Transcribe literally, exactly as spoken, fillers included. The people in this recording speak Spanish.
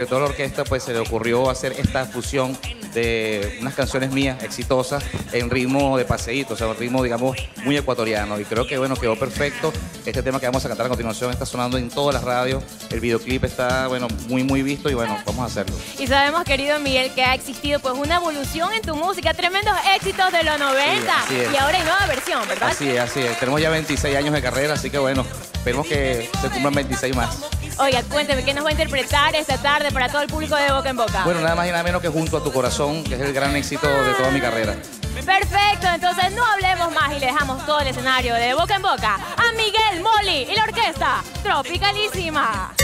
De toda la orquesta pues se le ocurrió hacer esta fusión de unas canciones mías exitosas en ritmo de paseíto, o sea, un ritmo, digamos, muy ecuatoriano. Y creo que, bueno, quedó perfecto. Este tema que vamos a cantar a continuación está sonando en todas las radios. El videoclip está, bueno, muy, muy visto y, bueno, vamos a hacerlo. Y sabemos, querido Miguel, que ha existido, pues, una evolución en tu música. Tremendos éxitos de los noventa. Sí, y ahora hay nueva versión, ¿verdad? Así es, así es. Tenemos ya veintiséis años de carrera, así que, bueno, esperemos que se cumplan veintiséis más. Oiga, cuénteme, ¿qué nos va a interpretar esta tarde para todo el público de Boca en Boca? Bueno, nada más y nada menos que Junto a Tu Corazón, que es el gran éxito de toda mi carrera. Perfecto, entonces no hablemos más y le dejamos todo el escenario de Boca en Boca a Miguel Moli y la orquesta Tropicalísima.